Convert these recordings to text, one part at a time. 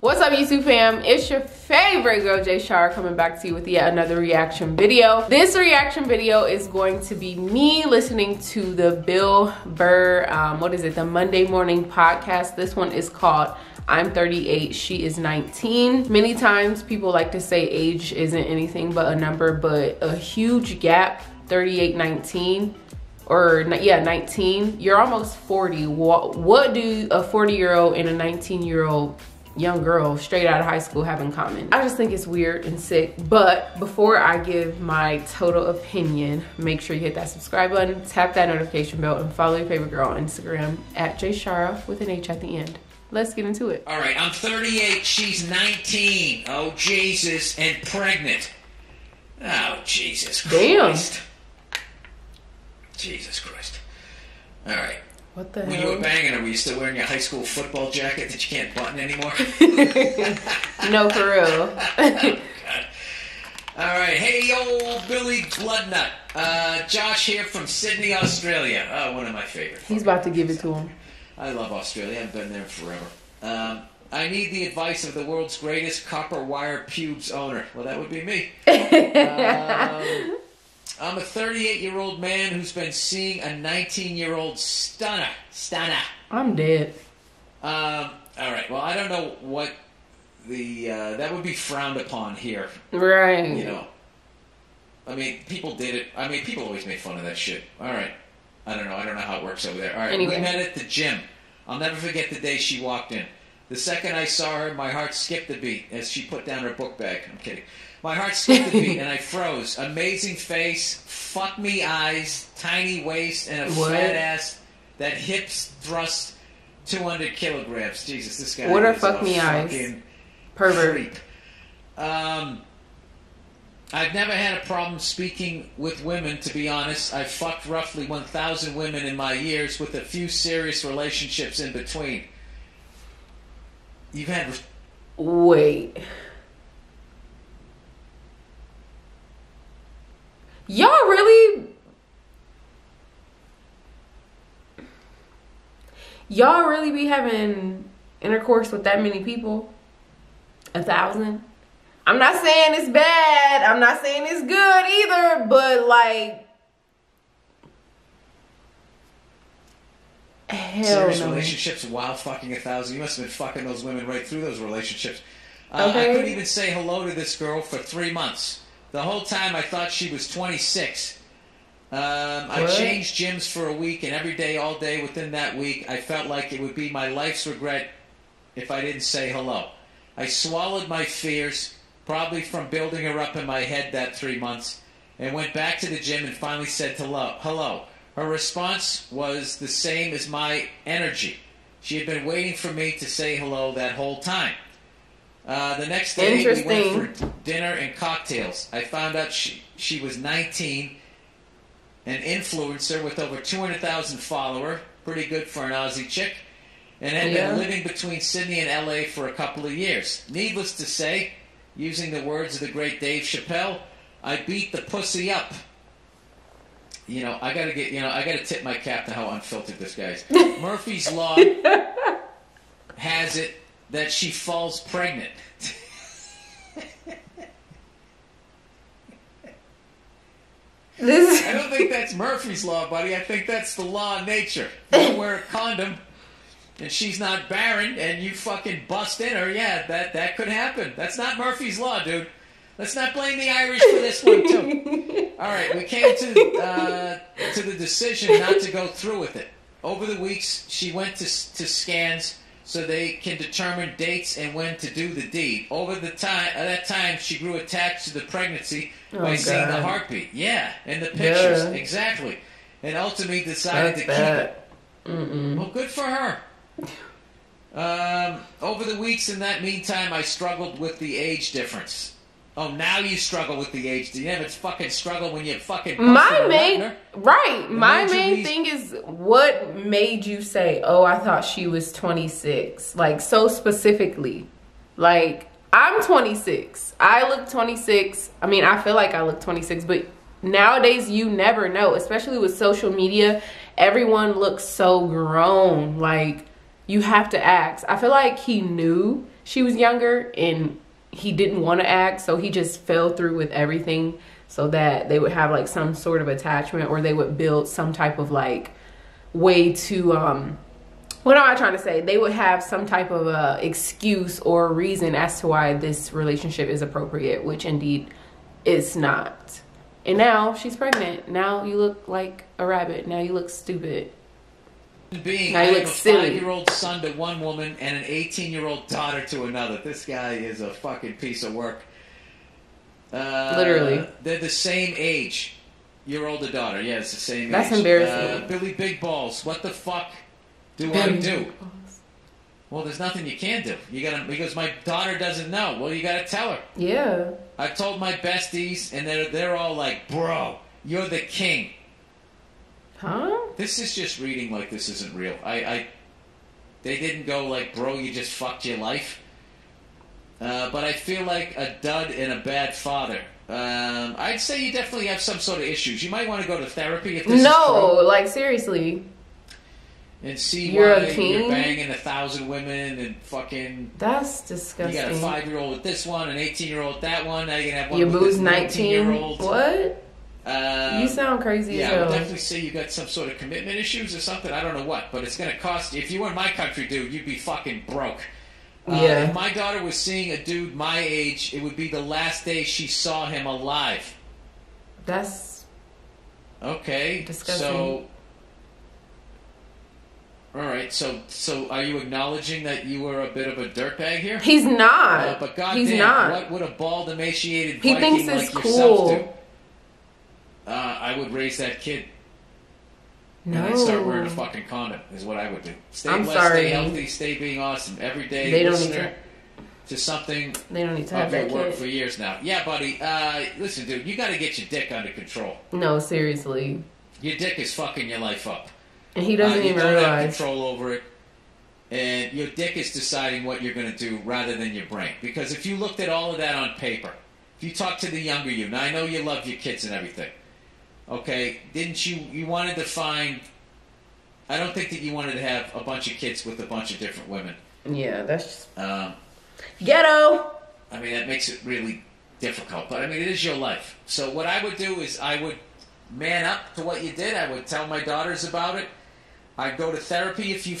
What's up, YouTube fam? It's your favorite girl Jayshara coming back to you with yet another reaction video. This reaction video is going to be me listening to the Bill Burr, the Monday Morning Podcast. This one is called I'm 38, she is 19. Many times people like to say age isn't anything but a number, but a huge gap, 38, 19, or yeah, 19. You're almost 40. What do a 40-year-old and a 19-year-old young girl straight out of high school have in common? I just think it's weird and sick. But before I give my total opinion, make sure you hit that subscribe button, tap that notification bell, and follow your favorite girl on Instagram at Jayshara with an H at the end. Let's get into it. All right, I'm 38, she's 19. Oh, Jesus, and pregnant. Oh, Jesus Christ. Damn. Jesus Christ. All right. What the hell? When you were banging her, were you still wearing your high school football jacket that you can't button anymore? No, for real. Oh, God. All right. Hey, old Billy Bloodnut. Josh here from Sydney, Australia. Oh, one of my favorites. He's about to give it to him. I love Australia. I've been there forever. I need the advice of the world's greatest copper wire pubes owner. Well, that would be me. I'm a 38-year-old man who's been seeing a 19-year-old stunner. I'm dead. All right. Well, I don't know what the... that would be frowned upon here. Right. You know. I mean, people did it. I mean, people always make fun of that shit. All right. I don't know. I don't know how it works over there. All right. Anyway. We met at the gym. I'll never forget the day she walked in. The second I saw her, my heart skipped a beat as she put down her book bag. I'm kidding. My heart skipped a beat and I froze. Amazing face, fuck me eyes, tiny waist, and a fat ass that hips thrust 200 kilograms. Jesus, this guy. What are fuck me eyes? Pervert. I've never had a problem speaking with women, to be honest. I've fucked roughly 1,000 women in my years with a few serious relationships in between. You've had... Wait. Y'all really... Y'all really be having intercourse with that many people? 1,000? I'm not saying it's bad. I'm not saying it's good either, but like, hell serious no. Relationships while fucking 1,000. You must have been fucking those women right through those relationships. Okay. I couldn't even say hello to this girl for 3 months. The whole time I thought she was 26. I changed gyms for a week, and every day, all day within that week, I felt like it would be my life's regret if I didn't say hello. I swallowed my fears, probably from building her up in my head that 3 months, and went back to the gym and finally said hello. Her response was the same as my energy. She had been waiting for me to say hello that whole time. The next day we went for dinner and cocktails. I found out she was 19, an influencer with over 200,000 followers, pretty good for an Aussie chick, and had been living between Sydney and LA for a couple of years. Needless to say, using the words of the great Dave Chappelle, I beat the pussy up. You know, I gotta tip my cap to how unfiltered this guy is. Murphy's Law has it that she falls pregnant. I don't think that's Murphy's Law, buddy. I think that's the law of nature. You wear a condom and she's not barren, and you fucking bust in her, yeah, that could happen. That's not Murphy's Law, dude. Let's not blame the Irish for this one, too. All right, we came to the decision not to go through with it. Over the weeks, she went to scans so they can determine dates and when to do the deed. Over the time, at that time, she grew attached to the pregnancy by seeing the heartbeat. Yeah, and the pictures, exactly. And ultimately decided to keep it. Well, good for her. Over the weeks in that meantime, I struggled with the age difference. Oh, now you struggle with the age. Do you ever fucking struggle when you're fucking... My main thing is, what made you say, oh, I thought she was 26? Like, so specifically. Like, I'm 26. I look 26. I mean, I feel like I look 26, but nowadays you never know, especially with social media. Everyone looks so grown. Like, you have to ask. I feel like he knew she was younger and he didn't want to act, so he just fell through with everything so that they would have like some sort of attachment, or they would build some type of like way to what am I trying to say? They would have some type of excuse or reason as to why this relationship is appropriate, which indeed it's not. And now she's pregnant. Now you look like a rabbit. Now you look stupid. Being now you look silly. A 5-year-old son to one woman and an 18-year-old daughter to another. This guy is a fucking piece of work. Literally. They're the same age. Your older daughter. Yeah, it's the same age. That's embarrassing. Billy Big Balls. What the fuck? Do I do? Well, there's nothing you can do. You gotta, because my daughter doesn't know. Well, you gotta tell her. Yeah. I've told my besties, and they're all like, "Bro, you're the king." Huh? This is just reading like this isn't real. They didn't go like, "Bro, you just fucked your life." But I feel like a dud and a bad father. I'd say you definitely have some sort of issues. You might want to go to therapy if this is true. Like, seriously. And see why you're banging 1,000 women and fucking... That's disgusting. You got a 5-year-old with this one, an 18-year-old with that one. Now you're going to have one your with this 19-year-old. What? You sound crazy as hell. Yeah, I would definitely say you got some sort of commitment issues or something. I don't know what, but it's going to cost you. If you were in my country, dude, you'd be fucking broke. Yeah. If my daughter was seeing a dude my age, it would be the last day she saw him alive. That's... Okay. Disgusting. So... All right, so are you acknowledging that you were a bit of a dirtbag here? He's not. But goddamn, what would a bald, emaciated Viking like yourself do? I would raise that kid. No. And I'd start wearing a fucking condom is what I would do. Stay healthy, stay being awesome. Every day, to something. They don't need to have that kid. I've worked for years now. Yeah, buddy. Listen, dude, you got to get your dick under control. No, seriously. Your dick is fucking your life up. And he doesn't even realize. You don't have control over it. And your dick is deciding what you're going to do rather than your brain. Because if you looked at all of that on paper, if you talk to the younger you, now I know you love your kids and everything. Okay, didn't you, you wanted to find, I don't think that you wanted to have a bunch of kids with a bunch of different women. Yeah, that's just. Ghetto! I mean, that makes it really difficult. But I mean, it is your life. So what I would do is I would man up to what you did. I would tell my daughters about it. I'd go to therapy if you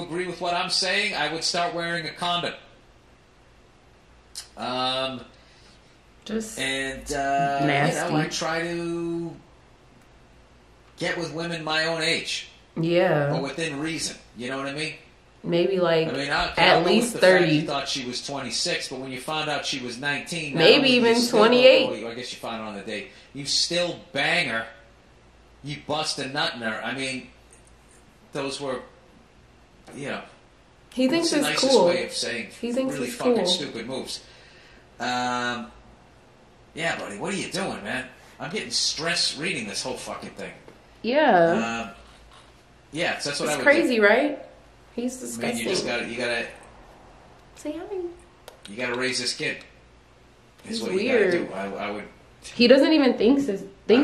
agree with what I'm saying. I would start wearing a condom. Nasty. You know, I try to get with women my own age. Yeah. Or within reason. You know what I mean? Maybe like at least 30. You thought she was 26, but when you found out she was 19, maybe even 28. I guess you found out on the date. You still bang her. You bust a nut in her. I mean. Those were, you know, he thinks it's the nicest way of saying really fucking stupid moves. Yeah, buddy, what are you doing, man? I'm getting stressed reading this whole fucking thing. Yeah. Yeah, so that's what I would do. It's crazy, right? He's disgusting. I mean, you just gotta, say hi. You gotta raise this kid. It's what weird. You gotta do. I would. He doesn't even think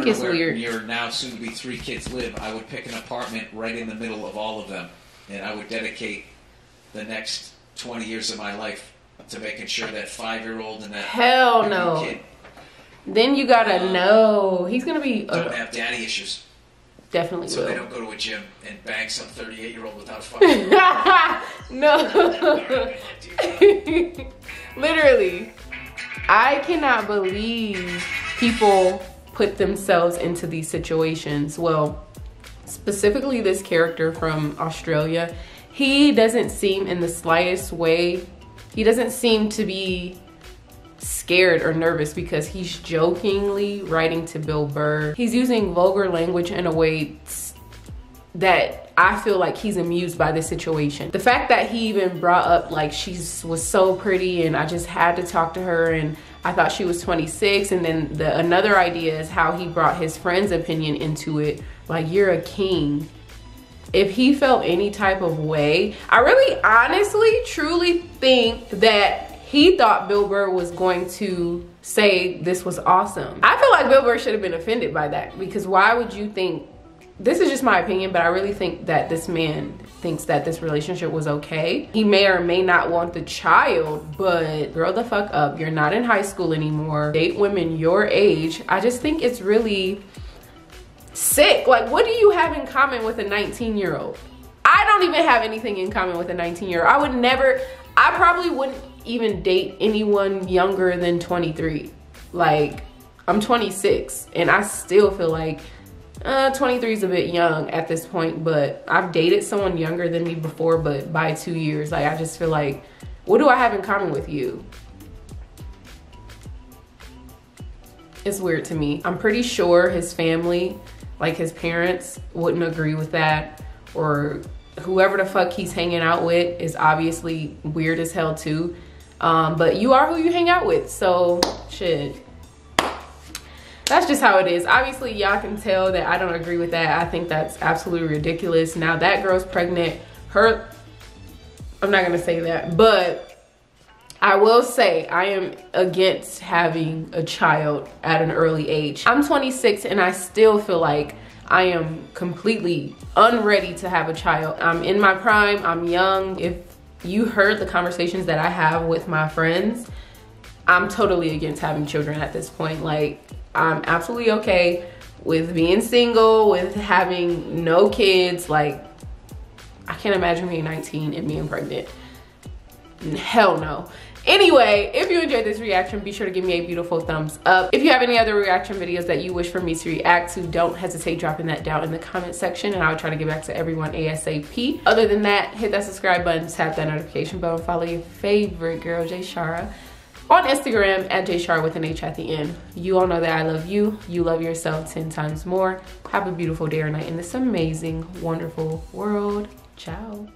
it's weird. Your now soon-to-be 3 kids live. I would pick an apartment right in the middle of all of them, and I would dedicate the next 20 years of my life to making sure that 5-year-old and that hell no kid. Then you gotta know he's gonna be don't have daddy issues. Definitely so will. They don't go to a gym and bang some 38-year-old without fucking. No. Literally, I cannot believe people put themselves into these situations. Well, specifically this character from Australia, he doesn't seem in the slightest way, he doesn't seem to be scared or nervous because he's jokingly writing to Bill Burr. He's using vulgar language in a way that I feel like he's amused by this situation. The fact that he even brought up like she was so pretty and I just had to talk to her and I thought she was 26, and then another idea is how he brought his friend's opinion into it, like you're a king. If he felt any type of way, I really honestly, truly think that he thought Bill Burr was going to say this was awesome. I feel like Bill Burr should have been offended by that, because why would you think, this is just my opinion, but I really think that this man thinks that this relationship was okay. He may or may not want the child, but grow the fuck up. You're not in high school anymore. Date women your age. I just think it's really sick. Like, what do you have in common with a 19-year-old? I don't even have anything in common with a 19-year-old. I would never, I probably wouldn't even date anyone younger than 23. Like, I'm 26 and I still feel like 23 is a bit young at this point, but I've dated someone younger than me before, but by 2 years. Like, I just feel like, what do I have in common with you? It's weird to me. I'm pretty sure his family, like his parents, wouldn't agree with that, or whoever the fuck he's hanging out with is obviously weird as hell too. But you are who you hang out with, so shit. That's just how it is. Obviously, y'all can tell that I don't agree with that. I think that's absolutely ridiculous. Now that girl's pregnant. Her, I'm not gonna say that, but I will say I am against having a child at an early age. I'm 26 and I still feel like I am completely unready to have a child. I'm in my prime, I'm young. If you heard the conversations that I have with my friends, I'm totally against having children at this point. Like, I'm absolutely okay with being single, with having no kids. Like, I can't imagine being 19 and being pregnant. Hell no. Anyway, if you enjoyed this reaction, be sure to give me a beautiful thumbs up. If you have any other reaction videos that you wish for me to react to, don't hesitate dropping that down in the comment section, and I'll try to get back to everyone ASAP. Other than that, hit that subscribe button, tap that notification bell, and follow your favorite girl, Jayshara, on Instagram at Jayshara with an H at the end. You all know that I love you. You love yourself 10 times more. Have a beautiful day or night in this amazing, wonderful world. Ciao.